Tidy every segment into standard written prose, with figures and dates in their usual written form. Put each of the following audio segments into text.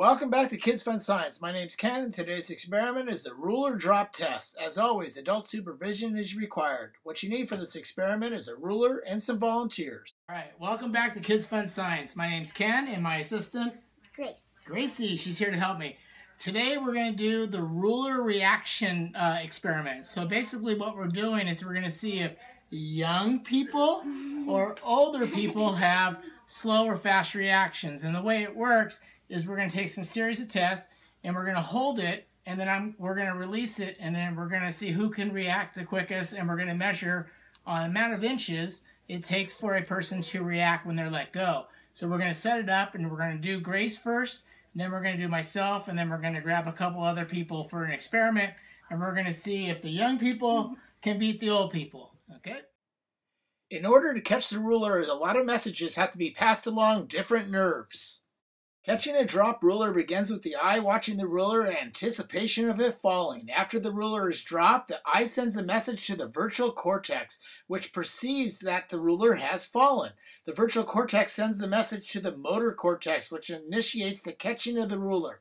Welcome back to Kids Fun Science. My name's Ken, and today's experiment is the ruler drop test. As always, adult supervision is required. What you need for this experiment is a ruler and some volunteers. All right, welcome back to Kids Fun Science. My name's Ken, and my assistant? Grace. Gracie, she's here to help me. Today we're going to do the ruler reaction experiment. So basically what we're doing is we're going to see if young people or older people have slow or fast reactions. And the way it works is we're going to take some series of tests, and we're going to hold it, and then we're going to release it, and then we're going to see who can react the quickest, and we're going to measure on the amount of inches it takes for a person to react when they're let go. So we're going to set it up, and we're going to do Grace first, and then we're going to do myself, and then we're going to grab a couple other people for an experiment, and we're going to see if the young people can beat the old people, okay? In order to catch the ruler, a lot of messages have to be passed along different nerves. Catching a drop ruler begins with the eye watching the ruler in anticipation of it falling. After the ruler is dropped, the eye sends a message to the visual cortex, which perceives that the ruler has fallen. The visual cortex sends the message to the motor cortex, which initiates the catching of the ruler.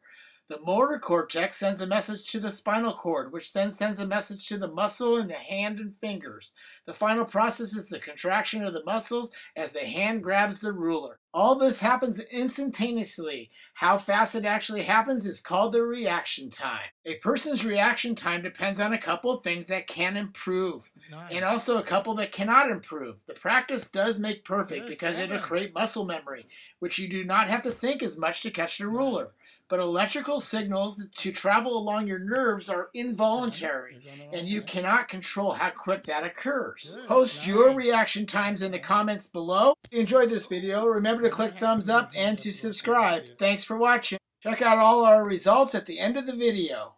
The motor cortex sends a message to the spinal cord, which then sends a message to the muscle in the hand and fingers. The final process is the contraction of the muscles as the hand grabs the ruler. All this happens instantaneously. How fast it actually happens is called the reaction time. A person's reaction time depends on a couple of things that can improve, and also a couple that cannot improve. The practice does make perfect because it'll create muscle memory, which you do not have to think as much to catch the ruler. But electrical signals to travel along your nerves are involuntary, and you cannot control how quick that occurs. Post your reaction times in the comments below. If you enjoyed this video, remember to click thumbs up and to subscribe. Thanks for watching. Check out all our results at the end of the video.